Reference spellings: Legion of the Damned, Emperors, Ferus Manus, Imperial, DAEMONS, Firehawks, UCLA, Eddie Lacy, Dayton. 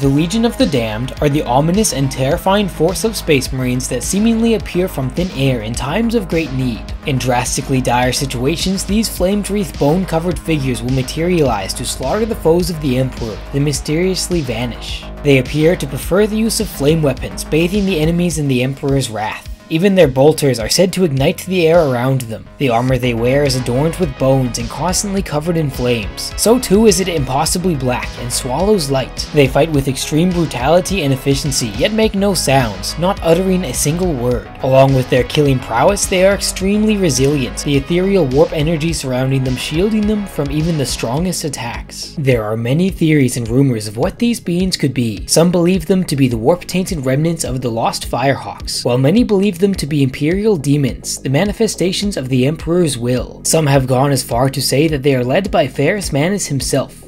The Legion of the Damned are the ominous and terrifying force of space marines that seemingly appear from thin air in times of great need. In drastically dire situations, these flame-wreathed bone-covered figures will materialize to slaughter the foes of the Emperor, then mysteriously vanish. They appear to prefer the use of flame weapons, bathing the enemies in the Emperor's wrath. Even their bolters are said to ignite the air around them. The armor they wear is adorned with bones and constantly covered in flames. So too is it impossibly black and swallows light. They fight with extreme brutality and efficiency, yet make no sounds, not uttering a single word. Along with their killing prowess, they are extremely resilient, the ethereal warp energy surrounding them shielding them from even the strongest attacks. There are many theories and rumors of what these beings could be. Some believe them to be the warp-tainted remnants of the lost Firehawks, while many believe them to be Imperial Daemons, the manifestations of the Emperor's will. Some have gone as far to say that they are led by Ferus Manus himself.